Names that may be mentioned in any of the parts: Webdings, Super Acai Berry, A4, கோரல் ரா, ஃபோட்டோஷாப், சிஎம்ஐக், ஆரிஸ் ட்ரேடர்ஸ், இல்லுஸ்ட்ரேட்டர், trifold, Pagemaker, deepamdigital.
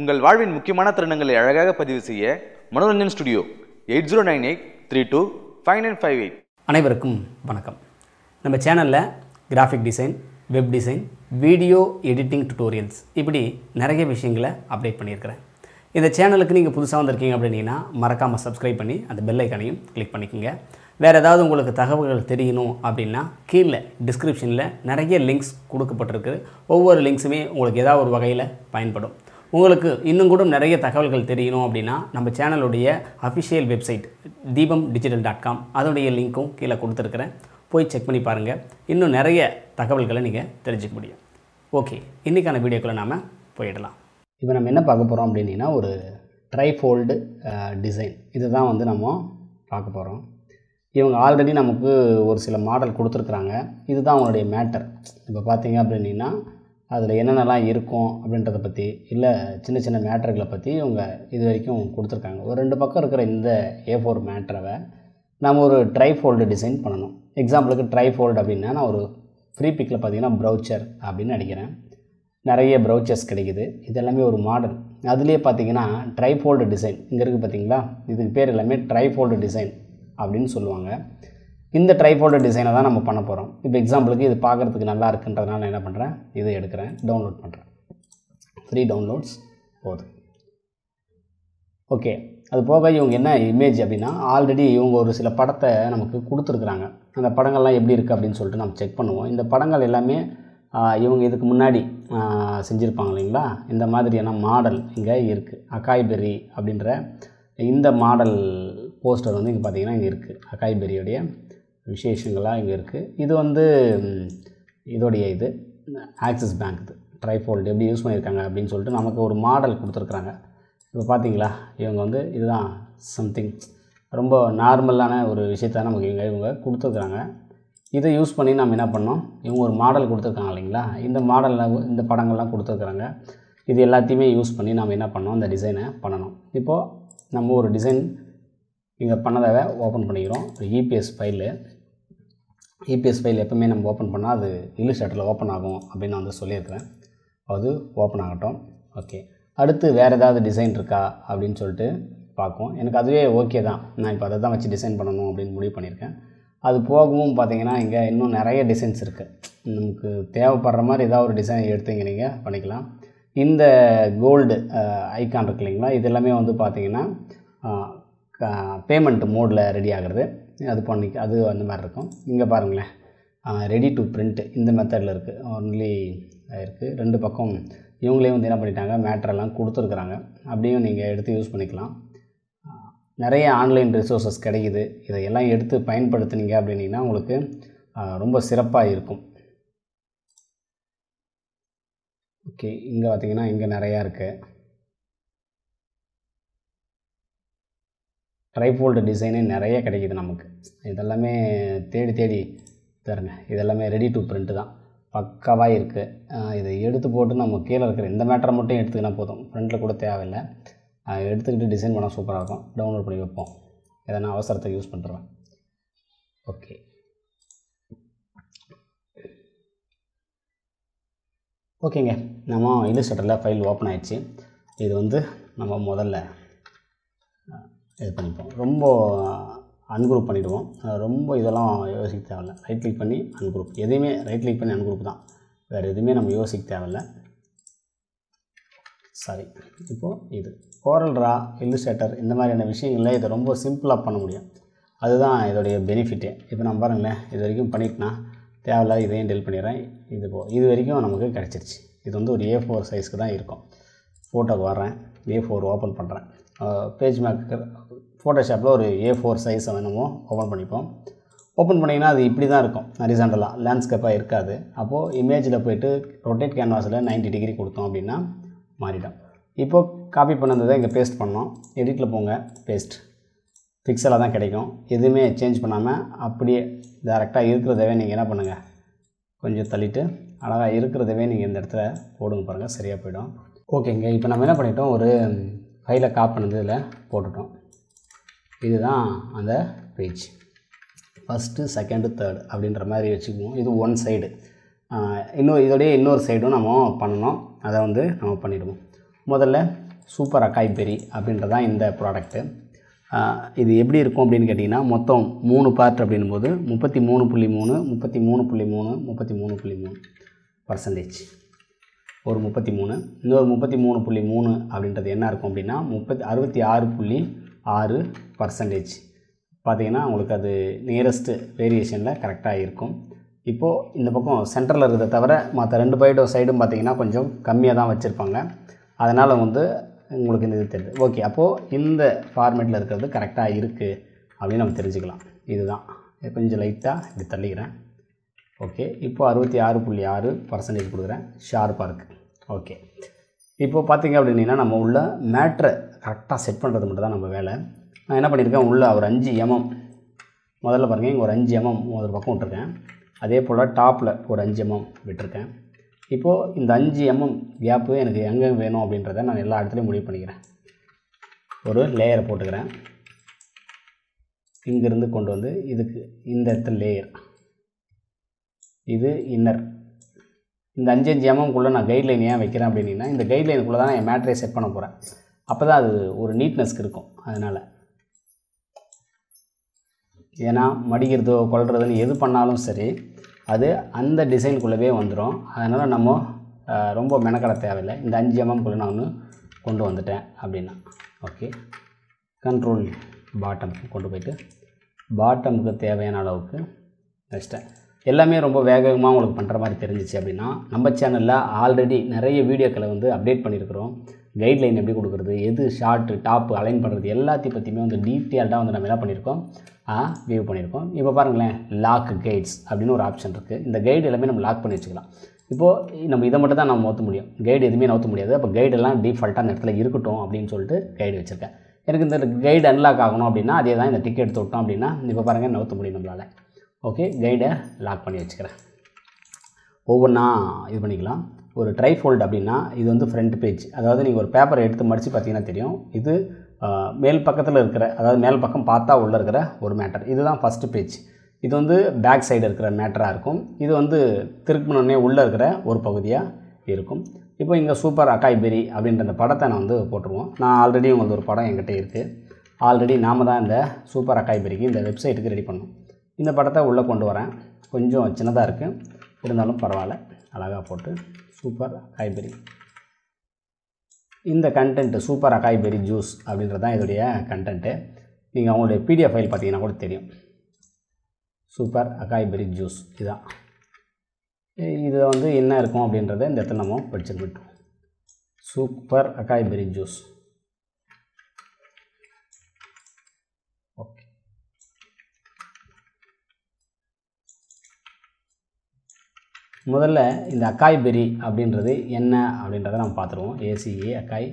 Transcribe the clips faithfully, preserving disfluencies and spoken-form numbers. உங்கள் வாழ்வின் முக்கியமான தருணங்களை அழகாக பதிவு செய்ய Manoranjan studio eight zero nine eight three two five nine five eight. அனைவருக்கும் வணக்கம். நம்ம சேனலில் graphic design, web design, video editing tutorials இப்படி நிறைய விஷயங்களை அப்டேட் பண்ணியிருக்கிறேன். இந்த சேனலுக்கு நீங்கள் புதுசாக வந்திருக்கீங்க அப்படின்னா மறக்காமல் சப்ஸ்கிரைப் பண்ணி அந்த பெல் ஐக்கானையும் கிளிக் பண்ணிக்கோங்க. வேறு ஏதாவது உங்களுக்கு தகவல்கள் தெரியணும் அப்படின்னா கீழே டிஸ்கிரிப்ஷனில் நிறைய லிங்க்ஸ் கொடுக்கப்பட்டிருக்கு. ஒவ்வொரு லிங்க்ஸுமே உங்களுக்கு ஏதாவது ஒரு வகையில் பயன்படும். உங்களுக்கு இன்னும் கூட நிறைய தகவல்கள் தெரியணும் அப்படின்னா நம்ம சேனலுடைய official website Deepam digital dot com அதோடைய லிங்க்கும் கீழே கொடுத்துருக்குறேன். போய் செக் பண்ணி பாருங்கள். இன்னும் நிறைய தகவல்களை நீங்கள் தெரிஞ்சுக்க முடியும். ஓகே, இன்றைக்கான வீடியோக்குள்ளே நாம் போயிடலாம். இப்போ நம்ம என்ன பார்க்க போகிறோம் அப்படின்னா ஒரு ட்ரைஃபோல்டு டிசைன், இது தான் வந்து நம்ம பார்க்க போகிறோம். இவங்க ஆல்ரெடி நமக்கு ஒரு சில மாடல் கொடுத்துருக்குறாங்க. இதுதான் அவங்களுடைய மேட்டர். இப்போ பார்த்தீங்க அப்படின்னா அதில் என்னென்னலாம் இருக்கும் அப்படின்றத பற்றி, இல்லை சின்ன சின்ன மேட்டர்களை பற்றி இவங்க இது வரைக்கும் கொடுத்துருக்காங்க. ஒரு ரெண்டு பக்கம் இருக்கிற இந்த ஏ ஃபோர் மேட்டரை நம்ம ஒரு ட்ரைஃபோல்டு டிசைன் பண்ணணும். எக்ஸாம்பிளுக்கு ட்ரைஃபோல்டு அப்படின்னா நான் ஒரு ஃப்ரீ பிக்கில் பார்த்திங்கன்னா ப்ரௌச்சர் அப்படின்னு அடிக்கிறேன். நிறைய ப்ரௌச்சர்ஸ் கிடைக்குது. இது எல்லாமே ஒரு மாடல். அதுலேயே பார்த்திங்கன்னா ட்ரைஃபோல்டு டிசைன் இங்கே இருக்குது பார்த்திங்களா, இதுக்கு பேர் எல்லாமே ட்ரைஃபோல்டு டிசைன் அப்படின்னு சொல்லுவாங்க. இந்த ட்ரைஃபோல்டு டிசைனை தான் நம்ம பண்ண போகிறோம். இப்போ எக்ஸாம்பிளுக்கு இது பார்க்குறதுக்கு நல்லா இருக்குன்றதுனால நான் என்ன பண்ணுறேன், இதை எடுக்கிறேன், டவுன்லோட் பண்ணுறேன். ஃப்ரீ டவுன்லோட்ஸ் போகுது. ஓகே, அது போக இவங்க என்ன இமேஜ் அப்படின்னா ஆல்ரெடி இவங்க ஒரு சில படத்தை நமக்கு கொடுத்துருக்குறாங்க. அந்த படங்கள்லாம் எப்படி இருக்குது அப்படின்னு சொல்லிட்டு நம்ம செக் பண்ணுவோம். இந்த படங்கள் எல்லாமே இவங்க இதுக்கு முன்னாடி செஞ்சுருப்பாங்க இல்லைங்களா. இந்த மாதிரியான மாடல் இங்கே இருக்குது. அக்காய் பெர்ரி அப்படின்ற இந்த மாடல் போஸ்டர் வந்து இங்கே பார்த்திங்கன்னா இங்கே இருக்குது. அக்காய் பெர்ரியோடைய விசேஷங்களாக இங்கே இருக்குது. இது வந்து இதோடைய இது ஆக்சிஸ் பேங்க். இது ட்ரைஃபோல்டு எப்படி யூஸ் பண்ணியிருக்காங்க அப்படின்னு சொல்லிட்டு நமக்கு ஒரு மாடல் கொடுத்துருக்குறாங்க. இப்போ பார்த்திங்களா இவங்க வந்து இதுதான் சம்திங் ரொம்ப நார்மலான ஒரு விஷயத்த நமக்கு இங்கே இவங்க கொடுத்துருக்குறாங்க. இதை யூஸ் பண்ணி நம்ம என்ன பண்ணோம், இவங்க ஒரு மாடல் கொடுத்துருக்காங்க இல்லைங்களா. இந்த மாடலில் இந்த படங்கள்லாம் கொடுத்துருக்குறாங்க. இது எல்லாத்தையுமே யூஸ் பண்ணி நம்ம என்ன பண்ணோம், இந்த டிசைனை பண்ணணும். இப்போது நம்ம ஒரு டிசைன் இங்கே பண்ணதாக ஓப்பன் பண்ணிக்கிறோம். ஒரு இபிஎஸ் ஃபைலு இபிஎஸ் ஃபைல் எப்போவுமே நம்ம ஓப்பன் பண்ணால் அது இல்லுஸ்ட்ரேட்டரில் ஓப்பன் ஆகும் அப்படின்னு நான் வந்து சொல்லியிருக்கிறேன். அது ஓப்பன் ஆகட்டும். ஓகே, அடுத்து வேறு ஏதாவது டிசைன் இருக்கா அப்படின்னு சொல்லிட்டு பார்க்கும். எனக்கு அதுவே ஓகே தான். நான் இப்போ அதை தான் வச்சு டிசைன் பண்ணணும் அப்படின்னு முடிவு பண்ணியிருக்கேன். அது போகவும் பார்த்திங்கன்னா இங்கே இன்னும் நிறைய டிசைன்ஸ் இருக்குது. நமக்கு தேவைப்படுற மாதிரி ஏதாவது ஒரு டிசைன் எடுத்துங்க நீங்கள் பண்ணிக்கலாம். இந்த கோல்டு ஐக்கான் இருக்கு இல்லைங்களா, இது எல்லாமே வந்து பார்த்திங்கன்னா பேமெண்ட் மோடில் ரெடி ஆகிறது. அது பண்ணி அது அந்த மாதிரி இருக்கும். இங்கே பாருங்களேன், ரெடி டு பிரிண்ட் இந்த மெத்தடில் இருக்குது. ஒன்லி இருக்குது. ரெண்டு பக்கம் இவங்களே வந்து என்ன பண்ணிட்டாங்க, மேட்டரெல்லாம் கொடுத்துருக்குறாங்க. அப்படியும் நீங்கள் எடுத்து யூஸ் பண்ணிக்கலாம். நிறைய ஆன்லைன் ரிசோர்ஸஸ் கிடைக்குது. இதையெல்லாம் எடுத்து பயன்படுத்துனீங்க அப்படின்னா உங்களுக்கு ரொம்ப சிறப்பாக இருக்கும். ஓகே, இங்கே பார்த்திங்கன்னா இங்கே நிறையா இருக்குது. ட்ரைஃபோல்டு டிசைனே நிறைய கிடைக்கிது நமக்கு. இதெல்லாமே தேடி தேடி தருங்க. இதெல்லாமே ரெடி டு பிரிண்ட் தான். பக்காவாக இருக்குது. இதை எடுத்து போட்டு நம்ம கீழே இருக்கிற இந்த மேட்டரை மட்டும் எடுத்துக்கினா போதும். ஃப்ரண்ட்டில் கூட தேவையில்லை. எடுத்துக்கிட்டு டிசைன் பண்ணால் சூப்பராக இருக்கும். டவுன்லோட் பண்ணி வைப்போம். இதை நான் அவசரத்துக்கு யூஸ் பண்ணுறேன். ஓகே, ஓகேங்க நம்ம இல்லுஸ்ட்ரேட்டரில் ஃபைல் ஓப்பன் ஆகிடுச்சு. இது வந்து நம்ம முதல்ல இது பண்ணிப்போம். ரொம்ப அன்குரூப் பண்ணிவிடுவோம். ரொம்ப இதெல்லாம் யோசிக்க தேவையில்லை. ரைட் கிளிக் பண்ணி அன்குரூப். எதையுமே ரைட் கிளிக் பண்ணி அன்குரூப் தான். வேறு எதுவுமே நம்ம யோசிக்க தேவையில்லை. சாரி. இப்போது இது கோரல் ரா, இல்லுஸ்ட்ரேட்டர் இந்த மாதிரியான விஷயங்களில் இதை ரொம்ப சிம்பிளாக பண்ண முடியும். அதுதான் இதோடைய பெனிஃபிட்டே. இப்போ நம்ம பாருங்களேன், இது வரைக்கும் பண்ணிட்டுனா தேவையில்லாத இதையும் டெல் பண்ணிடுறேன். இது போ இது வரைக்கும் நமக்கு கிடச்சிருச்சு. இது வந்து ஒரு ஏ ஃபோர் சைஸ்க்கு தான் இருக்கும். ஃபோட்டோவுக்கு வர்றேன், ஏ ஃபோர் ஓப்பன் பண்ணுறேன். பேஜ் மேக்கர் ஃபோட்டோஷாப்பில் ஒரு ஏ ஃபோர் சைஸை வேணுமோ ஓப்பன் பண்ணிப்போம். ஓப்பன் பண்ணிங்கன்னா அது இப்படி தான் இருக்கும். ஹரிசாண்டலாக லேண்ட்ஸ்கேப்பாக இருக்காது. அப்போது இமேஜில் போய்ட்டு ரொட்டேட் கேன்வாஸில் நைன்ட்டி டிகிரி கொடுத்தோம் அப்படின்னா மாறிட்டோம். இப்போது காப்பி பண்ணதை இங்கே பேஸ்ட் பண்ணோம். எடிட்டில் போங்க, பேஸ்ட். பிக்சலாக தான் கிடைக்கும். எதுவுமே சேஞ்ச் பண்ணாமல் அப்படியே டேரெக்டாக இருக்கிறதவே நீங்கள் என்ன பண்ணுங்கள், கொஞ்சம் தள்ளிட்டு அழகாக இருக்கிறதவே நீங்கள் இந்த இடத்துல போடுங்க. பாருங்கள், சரியாக போய்டும். ஓகேங்க, இப்போ நம்ம என்ன பண்ணிட்டோம், ஒரு ஃபைலை காப்பி பண்ணது இதில் போட்டுட்டோம். இதுதான் அந்த பேஜ். ஃபஸ்ட்டு, செகண்டு, தேர்டு அப்படின்ற மாதிரி வச்சுக்குவோம். இது ஒன் சைடு. இன்னொரு இதோடைய இன்னொரு சைடும் நம்ம பண்ணணும். அதை வந்து நம்ம பண்ணிவிடுவோம். முதல்ல Super Acai Berry அப்படின்றது தான் இந்த ப்ராடக்ட் இது எப்படி இருக்கும் அப்படினு கேட்டினா மொத்தம் மூணு பார்ட் அப்படினும்போது முப்பத்தி மூணு புள்ளி மூணு முப்பத்தி மூணு புள்ளி மூணு முப்பத்தி மூணு புள்ளி மூணு சதவீதம் ஒரு முப்பத்தி மூணு இன்னொரு முப்பத்தி மூணு புள்ளி மூணு அப்படின்றது என்ன இருக்கும் அப்படினா அறுபத்தி ஆறு புள்ளி ஆறு சதவீதம் பாத்தீங்கன்னா உங்களுக்கு அது நியரஸ்ட் வேரியேஷன்ல கரெக்ட்டா இருக்கும் இப்போ இந்த பக்கம் சென்டர்ல இருக்கத தவிர மத்த ரெண்டு பைடோ சைடும் பாத்தீங்கன்னா கொஞ்சம் கம்மியா தான் வச்சிருப்பாங்க அதனால வந்து உங்களுக்கு இது தெரியும் ஓகே அப்போ இந்த ஃபார்மட்ல இருக்குது கரெக்ட்டா இருக்கு அப்படி நாம தெரிஞ்சிக்கலாம் இதுதான் கொஞ்சம் லைட்டா இது தள்ளிறேன் ஓகே இப்போ அறுபத்தி ஆறு புள்ளி ஆறு சதவீதம் குடுக்குறேன் ஷார்ப்பா இருக்கு ஓகே இப்போ பாத்தீங்க அப்படினா நம்ம உள்ள மேட்ர கரெக்ட்டா செட் பண்றது மட்டும் தான் நம்ம வேலை நான் என்ன பண்ணிருக்கேன் உள்ள ஒரு அஞ்சு எம்எம் முதல்ல பாருங்க இங்க ஒரு அஞ்சு எம்எம் ஒரு பக்கம் விட்டுருக்கேன் அதே போல டாப்ல ஒரு அஞ்சு எம்எம் விட்டுருக்கேன் இப்போ இந்த அஞ்சு எம்எம் கேப் எனக்கு எங்க வேணும் அப்படின்றதை நான் எல்லா இடத்துலயும் முடிவு பண்ணிக்கிறேன் ஒரு லேயர் போட்டுக்கிறேன் இங்க இருந்து கொண்டு வந்து இதுக்கு இந்த இடத்துல லேயர் இது இன்னர் இந்த அஞ்சு எம்எம் குள்ள நான் கைட் லைன் ஏன் வைக்கிறேன் அப்படினா இந்த கைட் லைன் குள்ள தான் நான் மேட்ரேஸ் செட் பண்ண போறேன் அப்பதான் அது ஒரு நீட்னஸ் இருக்கும் அதனால ஏனா மடிக்கிறதோ கொல்றதுன்னு எது பண்ணாலும் சரி அது அந்த டிசைன் குள்ளவே வந்துரும் அதனால நம்ம ரொம்ப மெனக்கட தேவையில்லை இந்த அஞ்சு எம்எம் குள்ள நான் கொண்டு வந்துட்டேன் அப்படினா ஓகே கண்ட்ரோல் பாட்டம் கொண்டு போய்ட்டு பாட்டம்க்கு தேவையான அளவுக்கு நெக்ஸ்ட் எல்லாமே ரொம்ப வேகமா உங்களுக்கு பண்ற மாதிரி தெரிஞ்சிச்சு அப்படினா நம்ம சேனல்ல ஆல்ரெடி நிறைய வீடியோக்களை வந்து அப்டேட் பண்ணியிருக்கோம் கைட் லைன் எப்படி கொடுக்கிறது எது ஷார்ட் டாப் அலைன் பண்றது எல்லாத்தி பத்தியுமே வந்து டீடைலா வந்து நம்ம என்ன பண்ணிருக்கோம் ஆ வியூ பண்ணிருக்கோம் இப்போ பாருங்களே லாக் கைட்ஸ் அப்படின ஒரு ஆப்ஷன் இருக்கு இந்த கைட் எல்லாமே நம்ம லாக் பண்ணி வச்சுக்கலாம் இப்போ நம்ம இத மட்டும் தான் நம்ம ஓட்ட முடியும் கைட் எதுமே நவுத்த முடியாது அப்ப கைட் எல்லாம் டிஃபால்ட்டா நேரத்துல இருக்கட்டும் அப்படினு சொல்லிட்டு கைட் வச்சிருக்கேன் எனக்கு இந்த கைட் அன்லாக் ஆகணும் அப்படினா அதே தான் இந்த டிக்கெட் தொட்டோம் அப்படினா இப்போ பாருங்க நவுத்த முடியும் நம்மளால ஓகே கைட லாக் பண்ணி வச்சுக்கிறேன் ஓவனா இது பண்ணிக்கலாம் ஒரு ட்ரை ஃபோல்ட் அப்படினா இது வந்து ஃப்ரண்ட் பேஜ் அதாவது நீங்க ஒரு பேப்பரை எடுத்து மடிச்சி பாத்தீங்கன்னா தெரியும் இது மேல் பக்கத்துல இருக்கிற அதாவது மேல் பக்கம் பார்த்தா உள்ள இருக்கிற ஒரு மேட்டர் இதுதான் ஃபர்ஸ்ட் பேஜ் இது வந்து பேக் சைடு இருக்கிற மேட்டரா இருக்கும் இது வந்து திருக்குனனே உள்ள இருக்கிற ஒரு பகுதியா இருக்கும் இப்போ இங்க சூப்பர் அக்காய் பெரி அப்படிங்கற அந்த படத்தை நான் வந்து போட்டுருவோம் நான் ஆல்ரெடி உங்களுக்கு ஒரு படம் என்கிட்ட இருக்கு ஆல்ரெடி நாம தான் இந்த சூப்பர் அக்காய் பெரிக்கு இந்த வெப்சைட்க்கு ரெடி பண்ணோம் இந்த படத்தை உள்ள கொண்டு வரேன் கொஞ்சம் சின்னதா இருக்கு இருந்தாலும் பரவாயில்லை அழகா போட்டு சூப்பர் அக்காய் பெரி இந்த content super acai berry juice அப்படின்றது தான் இதோட கண்டென்ட் நீங்க அவங்களுடைய பிடிஎஃப் ஃபைல் பாத்தீங்கன்னா கூட தெரியும் சூப்பர் அக்காய் பெரி ஜூஸ் இதான் இது வந்து என்ன இருக்கும் அப்படின்றதை இந்த இடத்துல நாம படிச்சிட்டோம் super acai berry juice okay முதல்ல இந்த அக்காய் பெரி அப்படின்றது என்ன அப்படின்றதை நாம பாத்துறோம் ஏசிஏ அக்காய்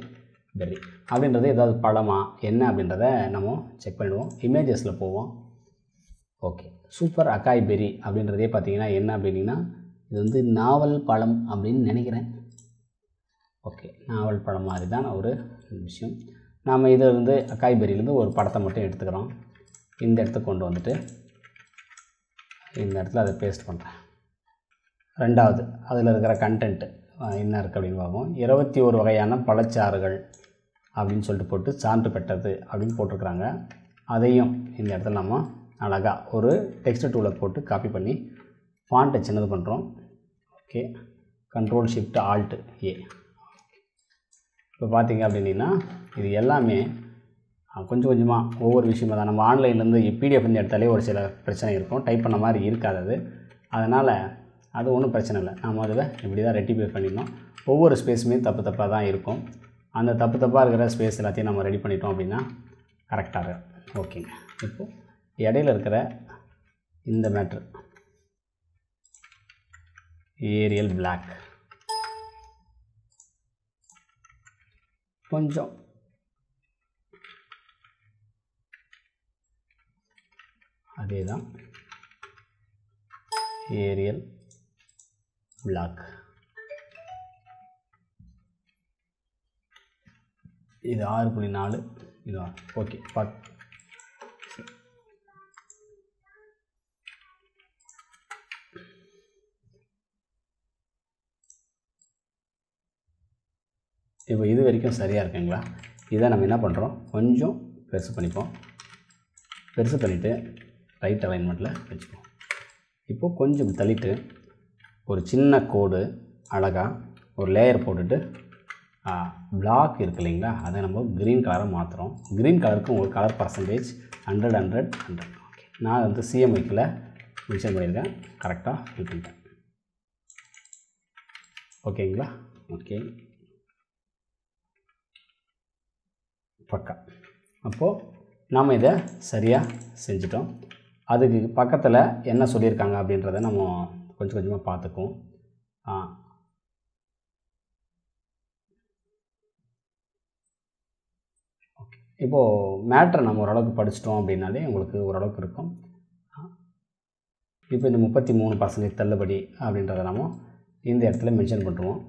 பெரி அப்படின்றது ஏதாவது பழமா என்ன அப்படின்றதை நாம செக் பண்ணுவோம் இமேजेसல போவோம் ஓகே சூப்பர் அக்காய் பெரி அப்படின்றதே பாத்தீங்கன்னா என்ன அப்படினா இது வந்து நாவல் பழம் அப்படினு நினைக்கிறேன் ஓகே நாவல் பழம் மாதிரி தான் ஒரு விஷயம் நாம இத இருந்து அக்காய் பெரியில இருந்து ஒரு படத்தை மட்டும் எடுத்துக்கறோம் இந்த இடத்துக்கு கொண்டு வந்துட்டு இந்த இடத்துல அதை பேஸ்ட் பண்றேன் இரண்டாவது அதுல இருக்கிற கண்டென்ட் என்ன இருக்கு அப்படினு பாப்போம் இருபத்தி ஒரு வகையான பழச்சாறுகள் அப்படினு சொல்லிட்டு போட்டு சான்று பெற்றது அப்படினு போட்டுக்கறாங்க அதையும் இந்த இடத்துல நாம அழகா ஒரு டெக்ஸ்ட் டூல போட்டு காப்பி பண்ணி ஃபாண்ட் சின்னது பண்றோம் okay control shift alt A இப்போ பாத்தீங்க அப்படினா இது எல்லாமே கொஞ்சம் கொஞ்சமா ஒவ்வொரு விஷயமா தான் நம்ம ஆன்லைன்ல இருந்து பிடிஎஃப் இந்த எடுத்தாலே ஒரு சில பிரச்சனை இருக்கும் டைப் பண்ண மாதிரி இருக்காது அதனால அது ஒண்ணும் பிரச்சனை இல்ல நாம அதை இப்படி தான் ரெட்டிஃபை பண்ணிடணும் ஒவ்வொரு ஸ்பேஸ்மே தப்பு தப்பா தான் இருக்கும் அந்த தப்பு தப்பா இருக்கிற ஸ்பேஸ் எல்லாத்தையும் நாம ரெடி பண்ணிட்டோம் அப்படினா கரெக்ட்டா இருக்கும் ஓகேங்க இப்போ இடையில இருக்கிற இந்த மேட்டர் ஏரியல் Black கொஞ்சம் அதேதான் ஏரியல் Black இது ஆறு புள்ளி நாலு இது ஓகே பட் இப்போ இது வரைக்கும் சரியாக இருக்குங்களா? இதை நம்ம என்ன பண்ணுறோம், கொஞ்சம் பெருசு பண்ணிப்போம். பெருசு பண்ணிவிட்டு ரைட் அலைன்மெண்ட்டில் வச்சுப்போம். இப்போது கொஞ்சம் தள்ளிட்டு ஒரு சின்ன கோடு அழகாக ஒரு லேயர் போட்டுட்டு பிளாக் இருக்குது இல்லைங்களா, அதை நம்ம க்ரீன் கலரை மாற்றுறோம். க்ரீன் கலருக்கும் ஒரு colour percentage hundred hundred hundred okay, நான் வந்து சிஎம்ஐக்கில் மென்ஷன் பண்ணியிருக்கேன், கரெக்டாக ஃபில் பண்ணிட்டேன். ஓகேங்களா? ஓகே, பக்கா. அப்போது நாம் இதை சரியாக செஞ்சிட்டோம். அதுக்கு பக்கத்தில் என்ன சொல்லியிருக்காங்க அப்படின்றத நம்ம கொஞ்சம் கொஞ்சமாக பார்த்துக்குவோம். ஓகே, இப்போது மேட்ரை நம்ம ஓரளவுக்கு படிச்சிட்டோம் அப்படின்னாலே உங்களுக்கு ஓரளவுக்கு இருக்கும். இப்போ இந்த முப்பத்தி மூணு பர்சன்டேஜ் தள்ளுபடி அப்படின்றத நம்ம இந்த இடத்துல மென்ஷன் பண்ணுறோம்.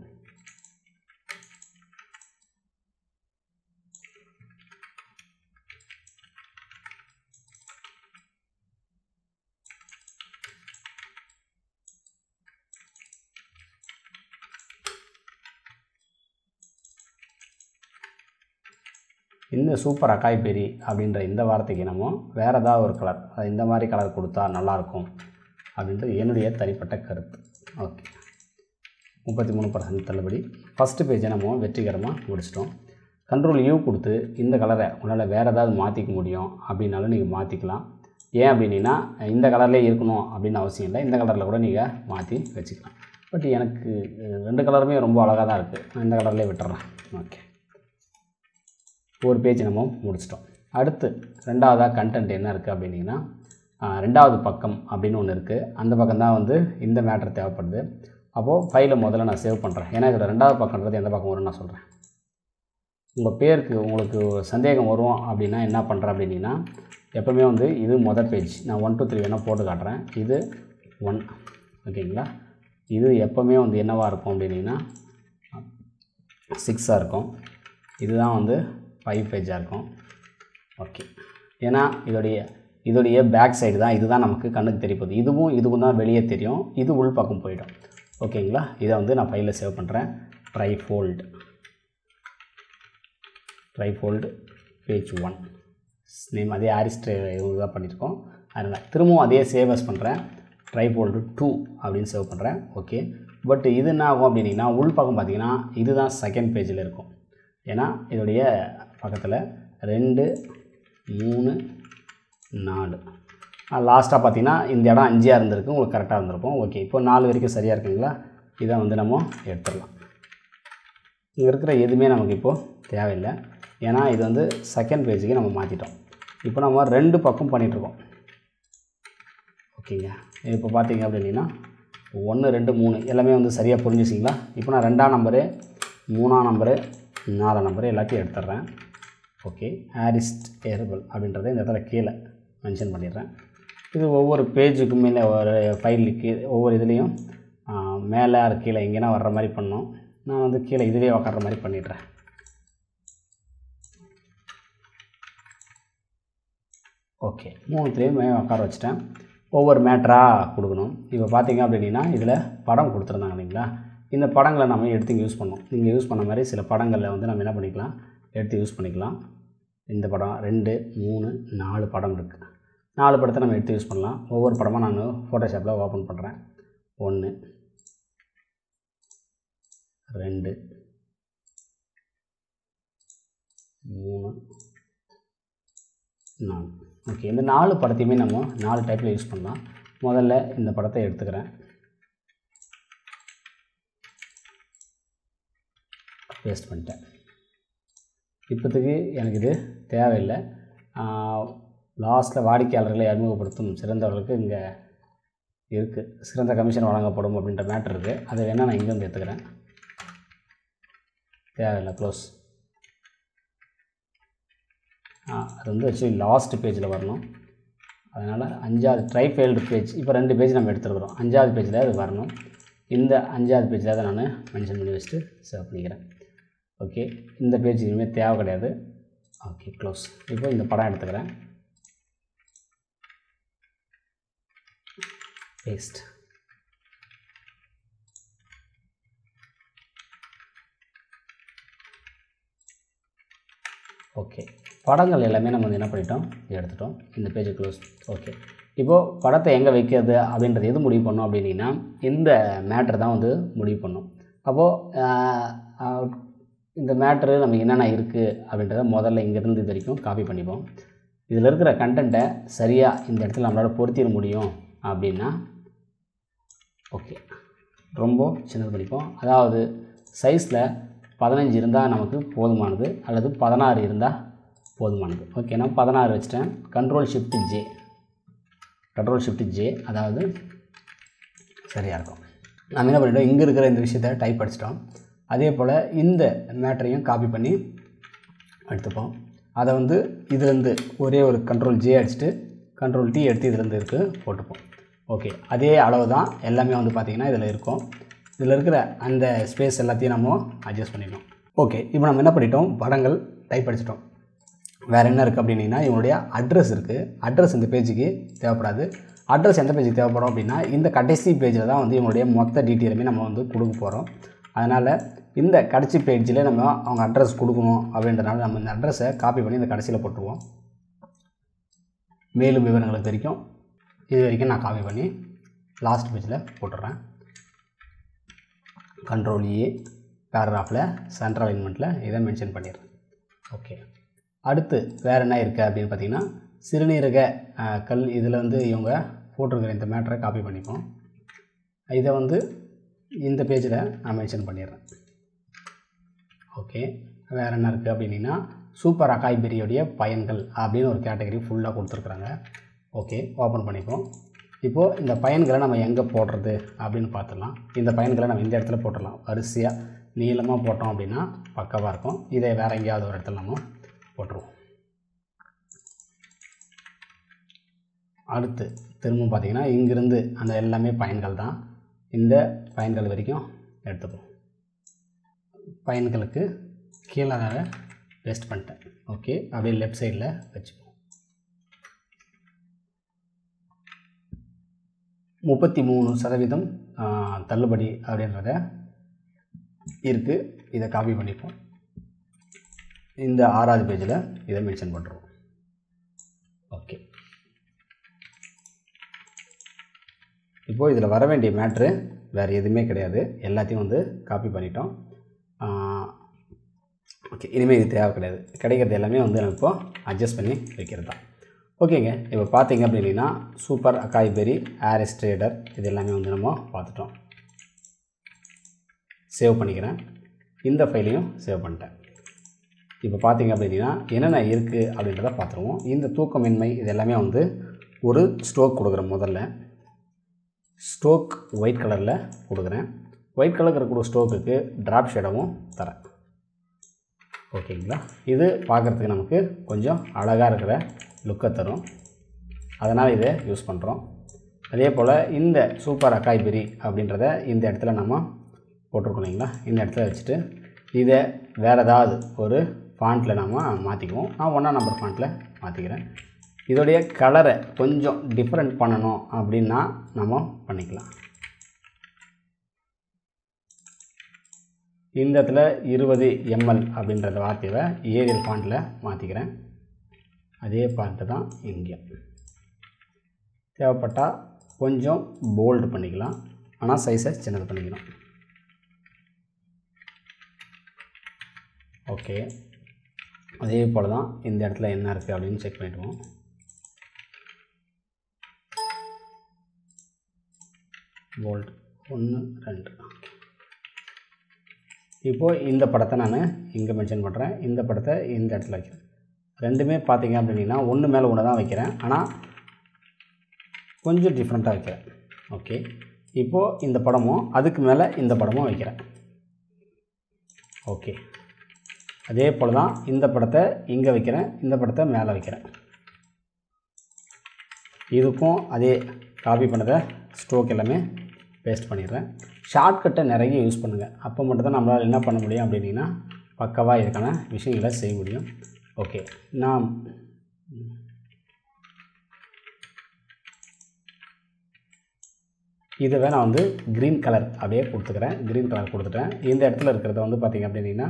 இந்த சூப்பர் அக்காய் பெரி அப்படின்ற இந்த வார்த்தைக்கு நம்ம வேறு ஏதாவது ஒரு கலர், இந்த மாதிரி கலர் கொடுத்தா நல்லாயிருக்கும் அப்படின்றது என்னுடைய தனிப்பட்ட கருத்து. ஓகே, முப்பத்தி மூணு பர்சன்ட் தள்ளுபடி. ஃபஸ்ட்டு பேஜை நம்ம வெற்றிகரமாக முடிச்சிட்டோம். கண்ட்ரோல் யூ கொடுத்து இந்த கலரை உன்னால் வேறு ஏதாவது மாற்றிக்க முடியும் அப்படின்னாலும் நீங்கள் மாற்றிக்கலாம். ஏன் அப்படின்னா இந்த கலர்லேயே இருக்கணும் அப்படின்னு அவசியம் இல்லை, இந்த கலரில் கூட நீங்கள் மாற்றி வச்சுக்கலாம். பட் எனக்கு ரெண்டு கலருமே ரொம்ப அழகாக தான் இருக்குது, நான் இந்த கலர்லேயே விட்டுறேன். ஓகே, ஒரு பேஜ் நம்ம முடிச்சிட்டோம். அடுத்து ரெண்டாவதாக கண்டென்ட் என்ன இருக்குது அப்படின்னிங்கன்னா, ரெண்டாவது பக்கம் அப்படின்னு ஒன்று இருக்குது, அந்த பக்கம்தான் வந்து இந்த மேட்ரு தேவைப்படுது. அப்போது ஃபைலை முதல்ல நான் சேவ் பண்ணுறேன், ஏன்னா இதோட ரெண்டாவது பக்கம்ன்றது எந்த பக்கம் வரும்னு நான் சொல்கிறேன். உங்கள் பேருக்கு உங்களுக்கு சந்தேகம் வரும் அப்படின்னா என்ன பண்ணுறேன் அப்படின்னிங்கன்னா, எப்போவுமே வந்து இது மொதல் பேஜ், நான் ஒன் டூ த்ரீ வேணால் போட்டு காட்டுறேன். இது ஒன், ஓகேங்களா? இது எப்போவுமே வந்து என்னவாக இருக்கும் அப்படின்னிங்கன்னா சிக்ஸாக இருக்கும். இதுதான் வந்து ஃபைவ் பேஜாக இருக்கும். ஓகே, ஏன்னா இதோடைய இதோடைய பேக் சைடு தான், இது தான் நமக்கு கண்ணுக்கு தெரிப்பது. இதுவும் இதுவும் தான் வெளியே தெரியும், இது உள் பக்கம் போயிடும். ஓகேங்களா? இதை வந்து நான் ஃபைலில் சேவ் பண்ணுறேன். Tri fold tri fold page one name அதே ஆரிஸ்ட்ரே இதாக பண்ணியிருக்கோம். அதனால் திரும்பவும் அதே சேவஸ் பண்ணுறேன், ட்ரை ஃபோல்டு டூ அப்படின்னு சேவ் பண்ணுறேன். ஓகே, பட் இது என்ன ஆகும் அப்படின்னிங்கன்னா, உள் பக்கம் பார்த்திங்கன்னா இதுதான் செகண்ட் பேஜில் இருக்கும். ஏன்னா இதோடைய பக்கத்தில் ரெண்டு மூணு நாலு லாஸ்ட்டாக பார்த்திங்கன்னா இந்த இடம் அஞ்சாக இருந்திருக்கு, உங்களுக்கு கரெக்டாக இருந்திருக்கும். ஓகே, இப்போ நாலு வரைக்கும் சரியாக இருக்குங்களா? இதை வந்து நம்ம எடுத்துடலாம். இங்கே இருக்கிற எதுவுமே நமக்கு இப்போது தேவையில்லை, ஏன்னா இது வந்து செகண்ட் பேஜுக்கு நம்ம மாற்றிட்டோம். இப்போ நம்ம ரெண்டு பக்கம் பண்ணிகிட்ருக்கோம். ஓகேங்க, இப்போ பார்த்திங்க அப்படின்னா ஒன்று ரெண்டு மூணு எல்லாமே வந்து சரியாக புரிஞ்சுச்சிங்களா? இப்போ நான் ரெண்டாம் நம்பரு மூணாம் நம்பரு நாலாம் நம்பரு எல்லாத்தையும் எடுத்துடுறேன். ஓகே, ஆரிஸ்ட் ஏர்பல் அப்படின்றத இந்த இடத்துல கீழே மென்ஷன் பண்ணிடுறேன். இது ஒவ்வொரு பேஜுக்கு மேலே ஒரு ஃபைலுக்கு ஒவ்வொரு இதுலேயும் மேலே கீழே எங்கேனா வர்ற மாதிரி பண்ணோம். நான் வந்து கீழே இதிலே உக்காடுற மாதிரி பண்ணிடுறேன். ஓகே, மூணுத்துலேயும் மேலே உக்கார வச்சுட்டேன். ஒவ்வொரு மேட்டராக கொடுக்கணும். இப்போ பார்த்திங்க அப்படின்னா இதில் படம் கொடுத்துருந்தாங்க இல்லைங்களா, இந்த படங்களை நம்ம எடுத்து யூஸ் பண்ணோம். நீங்கள் யூஸ் பண்ண மாதிரி சில படங்களில் வந்து நம்ம என்ன பண்ணிக்கலாம், எடுத்து யூஸ் பண்ணிக்கலாம். இந்த படம் ரெண்டு மூணு நாலு படம் இருக்குது, நாலு படத்தை நம்ம எடுத்து யூஸ் பண்ணலாம். ஒவ்வொரு படமாக நான் ஃபோட்டோஷாப்பில் ஓப்பன் பண்ணுறேன். ஒன்று ரெண்டு மூணு நாலு. ஓகே, இந்த நாலு படத்தையுமே நம்ம நாலு டைப்பில் யூஸ் பண்ணலாம். முதல்ல இந்த படத்தை எடுத்துக்கிறேன், பேஸ்ட் பண்ணிட்டேன். இப்போத்துக்கு எனக்கு இது தேவையில்லை. லாஸ்ட்டில் வாடிக்கையாளர்களை அறிமுகப்படுத்தும் சிறந்தவர்களுக்கு இங்கே இருக்குது, சிறந்த கமிஷன் வழங்கப்படும் அப்படின்ற மேட்டர் இருக்குது. அதை வேணால் நான் இங்கேருந்து எடுத்துக்கிறேன், தேவையில்லை. க்ளோஸ். அது வந்து ஆக்சுவலி லாஸ்ட் பேஜில் வரணும், அதனால் அஞ்சாவது ட்ரை ஃபெயில்டு பேஜ். இப்போ ரெண்டு பேஜ் நம்ம எடுத்துருக்குறோம், அஞ்சாவது பேஜில் அது வரணும். இந்த அஞ்சாவது பேஜில் தான் நான் மென்ஷன் பண்ணி வச்சுட்டு சேவ் பண்ணிக்கிறேன். ஓகே, இந்த பேஜ் இனிமேல் தேவை கிடையாது. Okay, close. இப்போ இந்த படம் எடுத்துக்கிறேன், பேஸ்ட். Okay. படங்கள் எல்லாமே நம்ம என்ன பண்ணிட்டோம் எடுத்துட்டோம் இந்த பேஜ் க்ளோஸ் ஓகே இப்போ படத்தை எங்க வைக்கிறது அப்படின்றது எது முடிவு பண்ணோம் அப்படினா இந்த மேட்டர் தான் வந்து முடிவு பண்ணோம் அப்போ இந்த மேட்டர் நமக்கு என்னென்ன இருக்கு அப்படின்றத முதல்ல இங்க இருந்து இதற்கும் காப்பி பண்ணிப்போம் இதில இருக்கிற கண்டென்ட்ட சரியா இந்த இடத்துல நம்மளால பொருத்திர முடியும் அப்படினா ஓகே ரொம்ப சின்னது பண்ணிப்போம் அதாவது சைஸ்ல பதினைந்து இருந்தா நமக்கு போதுமானது அல்லது பதினாறு இருந்தா போதுமானது ஓகே நான் பதினாறு வெச்சிட்டேன் control shift j control shift j அதாவது சரியா இருக்கும் நாம என்ன பண்ணிட்டோம் இங்க இருக்கிற இந்த விஷயத்தை டைப் அடிச்சிட்டோம் அதே போல இந்த மேட்டரையும் காப்பி பண்ணி எடுத்துப்போம் அத வந்து இதில இருந்து ஒரே ஒரு control j அடிச்சிட்டு control t எடுத்து இதில இருந்து இருக்கு போட்டுப்போம் ஓகே அதே அளவு தான் எல்லாமே வந்து பாத்தீங்கன்னா இதல இருக்கும் இதல இருக்கிற அந்த ஸ்பேஸ் எல்லாத்தையும் நாம அட்ஜஸ்ட் பண்ணிடணும் ஓகே இப்போ நாம என்ன பண்ணிட்டோம் படங்கள் டைப் அடிச்சிட்டோம் வேற என்ன இருக்கு அப்படினா இவனுடைய அட்ரஸ் இருக்கு அட்ரஸ் இந்த பேஜுக்கு தேவைப்படாது அட்ரஸ் எந்த பேஜுக்கு தேவைப்படும் அப்படினா இந்த கடைசி பேஜ்ல தான் வந்து இவனுடைய மொத்த டீடைல்மே நம்ம வந்து கொடுக்க போறோம் அதனால இந்த கடைசி பேஜ்ல நம்ம அவங்க அட்ரஸ் கொடுக்கணும் அப்படின்றனால நம்ம இந்த அட்ரஸை காப்பி பண்ணி இந்த கடைசில போட்டுருவோம் மேலும் விவரங்களுக்கு தெரிக்கும் இது வரைக்கும் நான் காப்பி பண்ணி லாஸ்ட் பேஜ்ல போட்டுறேன் கண்ட்ரோல் ஏ பேராகிராஃப்ல சென்ட்ரல் அலைன்மென்ட்ல இத மென்ஷன் பண்ணிடுறேன் ஓகே அடுத்து வேற என்ன இருக்கு அப்படினு பாத்தீங்கன்னா சிறுநீரக கல் இதல வந்து இவங்க போட்டுக்கிற இந்த மேட்டரை காப்பி பண்ணிப்போம் இத வந்து இந்த பேஜ்ல நான் மென்ஷன் பண்ணிடுறேன் ஓகே வேற என்ன இருக்கு அப்படினா சூப்பர் அகாய் பெரி உடைய பயன்கள் அப்படின ஒரு கேட்டகரி ஃபுல்லா கொடுத்திருக்காங்க ஓகே ஓபன் பண்ணிப்போம் இப்போ இந்த பயன்களை நாம எங்க போடுறது அப்படினு பார்த்தலாம் இந்த பயன்களை நாம இந்த இடத்துல போடலாம் வரிசையா நீலமா போட்டோம் அப்படினா பக்கவா இருக்கும் இதை வேற எங்கயாவது ஒரு இடத்துல நாம போடுறோம் அடுத்து திரும்ப பாத்தீங்கன்னா இங்க இருந்து அந்த எல்லாமே பயன்கள் தான் இந்த பயன்கள் வரைக்கும் எடுத்துப்போம் பயன்களுக்கு கீழ அத பேஸ்ட் பண்ணிட்டேன் ஓகே அப்படியே லெஃப்ட் சைடுல வெச்சுப்போம் முப்பத்தி மூன்று சதவீதம் தள்ளுபடி அப்படின்றத இருக்கு இத காப்பி பண்ணிப்போம் இந்த ஆறாவது பேஜ்ல இத மென்ஷன் பண்றோம் ஓகே இப்போ இதல வர வேண்டிய மேட்டர் வேற எதுமே கிடையாது எல்லாத்தையும் வந்து காப்பி பண்ணிட்டோம் ஓகே இனிமே இது தேவை கிடையாது கிடைக்கிறது எல்லாமே வந்து நான் இப்போ அட்ஜஸ்ட் பண்ணி வைக்கிறதா ஓகேங்க இப்போ பாத்தீங்க அப்படினா super acai berry Aries trader இது எல்லாமே வந்து நம்ம பார்த்துட்டோம் சேவ் பண்ணிக்கிறேன் இந்த ஃபைலையும் சேவ் பண்ணிட்டேன் இப்போ பாத்தீங்க அப்படினா என்னென்ன இருக்கு அப்படின்றத பாத்துறோம் இந்த தூக்கமின்மை இது எல்லாமே வந்து ஒரு ஸ்ட்ரோக் கொடுக்குற முதல்ல ஸ்ட்ரோக் ஒயிட் கலர்ல கொடுக்கிறேன் ஒயிட் கலர்ல இருக்கிற ஸ்ட்ரோக்குக்கு டிராப் ஷேடவும் தரேன் ஓகேங்களா இது பார்க்கிறதுக்கு நமக்கு கொஞ்சம் அழகா இருக்கிற லுக்க தரும் அதனால இத யூஸ் பண்றோம் அதே போல இந்த சூப்பர் அகாய் பெரி அப்படின்றதை இந்த இடத்துல நாம போட்டுக்கோங்களா இந்த இடத்துல வச்சிட்டு இத வேற ஏதாவது ஒரு ஃபாண்ட்ல நாம மாத்திக்குவோம் நான் ஒண்ணா நம்பர் ஃபாண்ட்ல மாத்திக்கிறேன் இதோட கலரை கொஞ்சம் டிஃபரண்ட் பண்ணனும் அப்படினா நாம பண்ணிக்கலாம் இந்த இடத்துல இருபது எம்எல் அப்படிங்கற வார்த்தையை ஏரியல் ஃபாண்ட்ல மாத்திக்கிறேன் அதே பார்ட்ட தான் இங்க தேவைப்பட்டா கொஞ்சம் போல்ட் பண்ணிக்கலாம் ஆனா சைஸை சின்னது பண்ணிக்கலாம் ஓகே அதே போல தான் இந்த இடத்துல என்ன இருக்கு அப்படினு செக் பண்ணிடுவோம் போல்ட் ஒன்று இரண்டு இப்போ இந்த படத்தை நான் இங்க மென்ஷன் பண்றேன் இந்த படத்தை இந்த இடத்துல வைக்கிறேன் ரெண்டுமே பாத்தீங்க அப்படினா ஒன்னு மேல ஒன்னு தான் வைக்கிறேன் ஆனா கொஞ்சம் டிஃபரண்டா வைக்கிறேன் ஓகே இப்போ இந்த படமும் அதுக்கு மேல இந்த படமும் வைக்கிறேன் ஓகே அதே போல தான் இந்த படத்தை இங்க வைக்கிறேன் இந்த படத்தை மேல வைக்கிறேன் இதுக்கும் அதே காப்பி பண்ணத ஸ்ட்ரோக் எல்லாமே பேஸ்ட் பண்ணிடுறேன் ஷார்ட்கட்டை நிறைய யூஸ் பண்ணுங்க அப்போ மட்டும் தான் நம்மளால என்ன பண்ண முடியும் அப்படினா பக்கவா இருக்கான விஷயங்களை செய்ய முடியும் ஓகே நாம் இதுவே நான் வந்து green கலர் அப்படியே கொடுத்துக்கிறேன் green கலர் கொடுத்துட்டேன் இந்த இடத்துல இருக்குறது வந்து பாத்தீங்க அப்படினா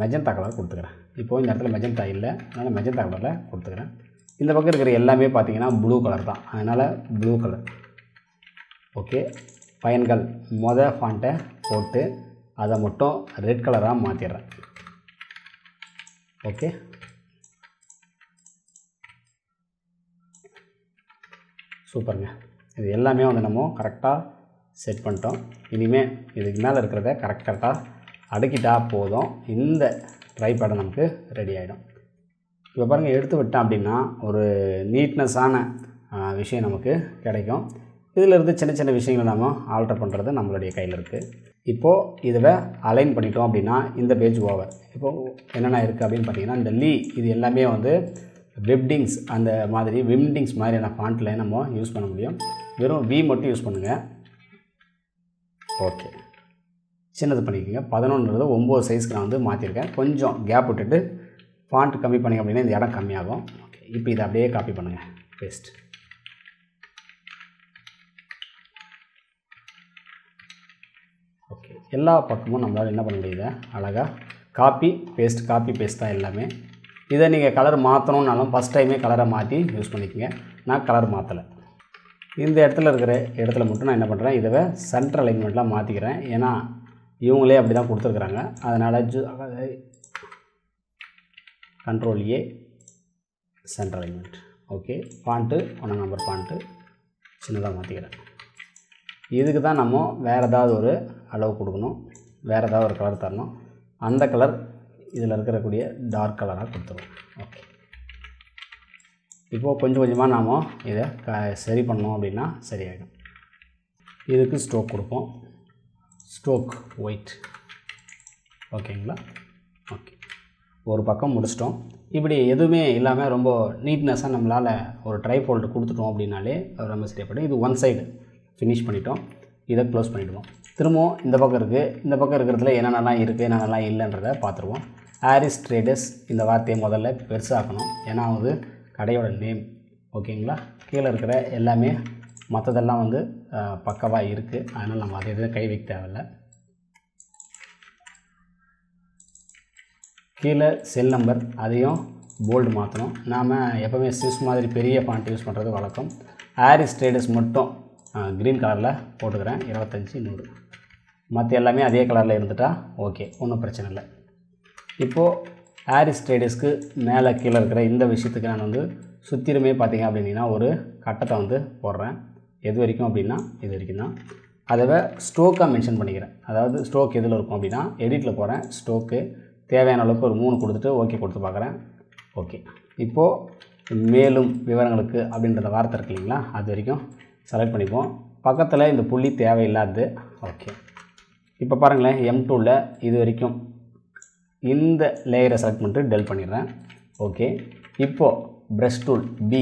magenta color கொடுத்துக்கறேன். இப்போ இந்த இடத்துல magenta இல்ல. அதனால magenta colorல கொடுத்துக்கறேன். இந்த பக்கம் இருக்கிற எல்லாமே பாத்தீங்கன்னா blue color தான். அதனால blue color. ஓகே. பையன்கள் மொத font-ஐ போட்டு அத மட்டும் red color-ஆ மாத்திறேன். ஓகே. சூப்பர்ங்க. இது எல்லாமே வந்து நம்ம கரெக்ட்டா செட் பண்ணிட்டோம். இனிமே இதுக்கு மேல இருக்குறதை கரெக்ட் கரெக்ட்டா அடக்கிட்டா போதும். இந்த ட்ரைபாட் நமக்கு ரெடி ஆயிடும். இப்போ பாருங்க எடுத்து விட்டோம் அப்படினா ஒரு நீட்னஸான விஷயம் நமக்கு கிடைக்கும். இதில இருந்து சின்ன சின்ன விஷயங்களை நாம ஆல்டர் பண்றது நம்மளுடைய கையில இருக்கு. இப்போ இதுவே அலைன் பண்ணிட்டோம் அப்படினா இந்த பேஜ் ஓவர். இப்போ என்னென்ன இருக்கு அப்படினு பாத்தீங்கன்னா இந்த லீ இது எல்லாமே வந்து Webdings அந்த மாதிரி Webdings மாதிரியான ஃபாண்ட்ல நம்ம யூஸ் பண்ண முடியும். வெறும் V மட்டும் யூஸ் பண்ணுங்க. ஓகே. சின்னது பண்ணிக்கங்க. elevenங்கிறது nine சைஸ்க்கு நான் வந்து மாத்திர்க்கேன். கொஞ்சம் கேப் விட்டுட்டு ஃபாண்ட் கம்மி பண்ணீங்க அப்படினா இந்த இடம் கம்மியாகும். ஓகே. இப்போ இத அப்படியே காப்பி பண்ணுங்க. பேஸ்ட். ஓகே. எல்லா பக்கமும் நம்மால என்ன பண்ண முடியுது? அழகா காப்பி பேஸ்ட் காப்பி பேஸ்ட் தான் எல்லாமே. இதை நீங்க கலர் மாத்தணும்னாலும் first டைமே கலரை மாத்தி யூஸ் பண்ணிக்கங்க. நான் கலர் மாத்தல. இந்த இடத்துல இருக்கிற இடத்துல மட்டும் நான் என்ன பண்றேன்? இதுவே சென்டர் அலைன்மென்ட்ல மாத்திக்கிறேன். ஏனா இவங்களே அப்படி தான் கொடுத்திருக்காங்க. அதனால control A centre alignment. Okay. font one number font சின்னதா மாத்திக்கிறேன். இதுக்கு தான் நம்ம வேற ஏதாவது ஒரு அளவு கொடுக்கணும். வேற ஏதாவது ஒரு கலர் தரணும். அந்த கலர் இதல இருக்கற கூடிய டார்க் கலரா கொடுத்துறோம். ஓகே. இப்போ கொஞ்சம் கொஞ்சமா நாம இத சரி பண்ணோம் அப்படினா சரியாகும். இதுக்கு ஸ்ட்ரோக் கொடுப்போம். Stroke white. ஓகேங்களா? ஓகே. ஒரு பக்கம் முடிச்சிட்டோம். இப்படி எதுமே இல்லாம ரொம்ப நீட்னஸா நம்மளால ஒரு ட்ரை ஃபோல்ட் கொடுத்துட்டோம் அப்படினாலே ரொம்ப சரியாப்படும். இது ஒன் சைடு ஃபினிஷ் பண்ணிட்டோம். இத க்ளோஸ் பண்ணிடுவோம். திரும்பவும் இந்த பக்கம் இருக்கு. இந்த பக்கம் இருக்குறதுல என்னென்னலாம் இருக்கு என்னென்னலாம் இல்லன்றதை பாத்துருவோம். ஆரிஸ் ட்ரேடர்ஸ் இந்த வார்த்தையை முதல்ல பெருசாக்கணும். ஏனா அது கடையோட நேம். ஓகேங்களா? கீழ இருக்கிற எல்லாமே மத்ததெல்லாம் வந்து பக்கவா இருக்கு. அதனால நம்ம அதை எதுவும் கை வைக்க தேவையில்ல. கீழ செல் நம்பர் அதையும் போல்ட் மாத்தணும். நாம எப்பவுமே ஸ்விஸ் மாதிரி பெரிய font யூஸ் பண்றது வழக்கம். ஆரிஸ் ட்ரேடர்ஸ் மட்டும் green colorல போட்டுக்கறேன். twenty-five one hundred. மத்த எல்லாமே அதே கலர்ல இருந்துட்டா ஓகே. ஒண்ணும் பிரச்சனை இல்ல. இப்போ ஆரிஸ் ட்ரேடர்ஸ்க்கு மேல கீழ இருக்கிற இந்த விஷயத்துக்கு நான் வந்து சுத்திரமே பாத்தீங்க அப்படினா ஒரு கட்டத்தை வந்து போடுறேன். எது வரைக்கும் அப்படினா இது வரைக்கும் தான். அதவே ஸ்ட்ரோக்கா மென்ஷன் பண்ணிக்கிறேன். அதாவது ஸ்ட்ரோக் எதுல இருக்கும் அப்படினா எடிட்ல போறேன். ஸ்ட்ரோக் தேவையான அளவுக்கு ஒரு three கொடுத்துட்டு ஓகே கொடுத்து பார்க்கறேன். ஓகே. இப்போ மேலும் விவரங்களுக்கு அப்படிங்கற வார்த்தை இருக்கு இல்லீங்களா? அது வரைக்கும் செலக்ட் பண்ணிப்போம். பக்கத்துல இந்த புள்ளி தேவையில்லாது. ஓகே. இப்போ பாருங்க M two ல இது வரைக்கும் இந்த லேயரை செலக்ட் பண்ணிட்டு டெல் பண்ணிடுறேன். ஓகே. இப்போ பிரஷ் டூல் B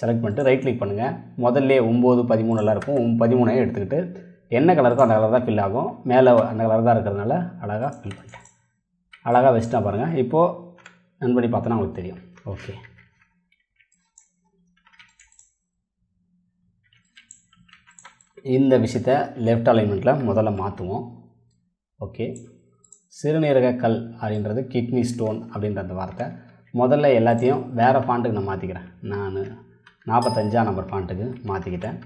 செலக்ட் பண்ணிட்டு ரைட் கிளிக் பண்ணுங்க. முதல்ல nine thirteen எல்லாம் இருக்கும். thirteen ஐ எடுத்துக்கிட்டு என்ன கலர் இருக்கோ அந்த கலர் தான் fill ஆகும். மேலே அந்த கலர் தான் இருக்குறதனால அழகா fill பண்ணிட்டேன். அழகா வெஸ்டா பாருங்க. இப்போ ரன் பண்ணி பார்த்தா உங்களுக்கு தெரியும். ஓகே. இந்த விஷயத்தை லெஃப்ட் அலைன்மென்ட்ல முதல்ல மாத்துவோம். ஓகே. சிறுநீரக கல் அப்படிங்கிறது கிட்னி ஸ்டோன் அப்படிங்கற அந்த வார்த்தை. முதல்ல எல்லாத்தையும் வேற ஃபாண்ட்க்கு நான் மாத்திக்கிறேன். நான் forty-five நம்பர் ஃபாண்ட்க்கு மாத்திக்கிட்டேன்.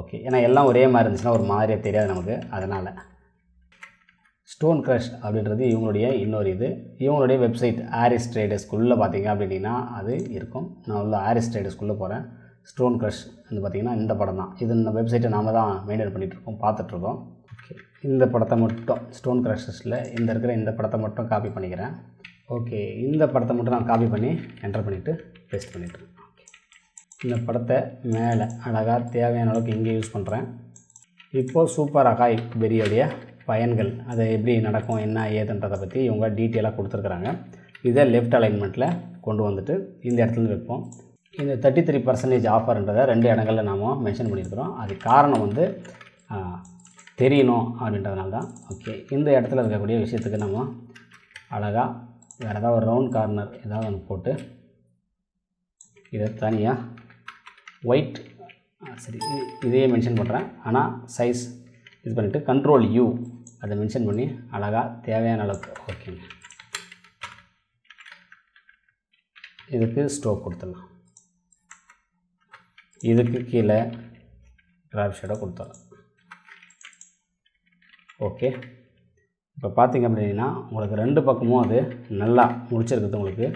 ஓகே. ஏனா எல்லாம் ஒரே மாதிரி இருந்துச்சுனா ஒரு மாதிரியா தெரியாது நமக்கு. அதனால ஸ்டோன் கிரஷ் அப்படிங்கிறது இவங்களுடைய இன்னொரு இது. இவங்களுடைய வெப்சைட் ஆரிஸ் ட்ரேடர்ஸ்க்குள்ள பாத்தீங்க அப்படினா அது இருக்கும். நான் உள்ள ஆரிஸ் ட்ரேடர்ஸ்க்குள்ள போறேன். ஸ்டோன் கிரஷ் வந்து பாத்தீங்கன்னா இந்த படம் தான். இது இந்த வெப்சைட்டை நாம தான் மெயின்டெய்ன் பண்ணிட்டு இருக்கோம். பார்த்துட்டு இருக்கோம். ஓகே. இந்த படத்தை மட்டும் ஸ்டோன் கிரஷஸ்ல இந்த இருக்கிற இந்த படத்தை மட்டும் காப்பி பண்ணிக்கிறேன். ஓகே. இந்த படத்தை மட்டும் நான் காப்பி பண்ணி என்டர் பண்ணிட்டு பேஸ்ட் பண்ணிட்டேன். ஓகே. இந்த படத்தை மேலே அழகா தேவையான அளவுக்கு இங்க யூஸ் பண்றேன். இப்போ சூப்பர் அகாய் பெரியோட பயன்கள் அது எப்படி நடக்கும் என்ன ஏதுன்றத பத்தி இவங்க டீடைலா கொடுத்திருக்காங்க. இத லெஃப்ட் அலைன்மென்ட்ல கொண்டு வந்துட்டு இந்த இடத்துல வைப்போம். இந்த thirty-three percent ஆஃபர்ன்றதை ரெண்டு இடங்கள்ல நாம மென்ஷன் பண்ணியிருக்கோம். அது காரணம் வந்து தெரியணும் அப்படின்றதனால தான். ஓகே. இந்த இடத்துல இருக்க கூடிய விஷயத்துக்கு நாம அழகா வேற ஏதாவது ஒரு ரவுண்ட் கார்னர் ஏதாவது ஒன்னு போட்டு இத தனியா ஒயிட் சரி இதையே மென்ஷன் பண்றேன். ஆனா சைஸ் இது பண்ணிட்டு control U அதை மென்ஷன் பண்ணி அழகா தேவையான அளவுக்கு. ஓகே. இதுக்கு ஸ்ட்ரோக் கொடுத்துடலாம். இதுக்கு கீழே கிராஃப் ஷேடோ கொடுத்துடலாம். ஓகே, இப்போ பார்த்திங்க அப்படின்னா உங்களுக்கு ரெண்டு பக்கமும் அது நல்லா முடிச்சிருக்கிறது உங்களுக்கு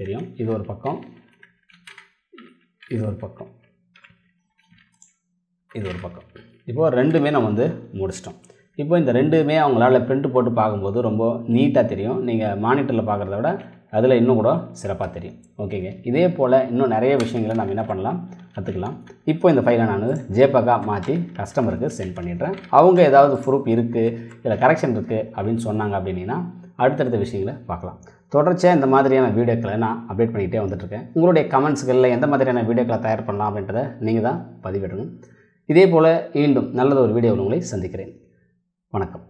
தெரியும். இது ஒரு பக்கம், இது ஒரு பக்கம், இது ஒரு பக்கம். இப்போது ரெண்டுமே நம்ம வந்து முடிச்சிட்டோம். இப்போ இந்த ரெண்டுமே அவங்களால பிரிண்ட் போட்டு பார்க்கும்போது ரொம்ப நீட்டாக தெரியும். நீங்கள் மானிட்டரில் பார்க்குறத விட அதில் இன்னும் கூட சிறப்பாக தெரியும். ஓகேங்க, இதே போல் இன்னும் நிறைய விஷயங்களை நம்ம என்ன பண்ணலாம், கற்றுக்கலாம். இப்போ இந்த ஃபைலை நான் ஜேபக்காக மாற்றி கஸ்டமருக்கு சென்ட் பண்ணிடுறேன். அவங்க ஏதாவது ப்ரூஃப் இருக்குது, இல்லை கரெக்ஷன் இருக்குது அப்படின்னு சொன்னாங்க அப்படின்னா அடுத்தடுத்த விஷயங்களை பார்க்கலாம். தொடர்ச்சியாக இந்த மாதிரியான வீடியோக்களை நான் அப்டேட் பண்ணிக்கிட்டே வந்துட்டுருக்கேன். உங்களுடைய கமெண்ட்ஸ்களில் எந்த மாதிரியான வீடியோக்களை தயார் பண்ணலாம் அப்படின்றத நீங்கள் தான் பதிவிடணும். இதே போல் மீண்டும் நல்லது ஒரு வீடியோவில் உங்களை சந்திக்கிறேன். வணக்கம்.